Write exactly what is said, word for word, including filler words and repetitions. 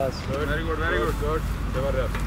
Very good, very good, good. Good.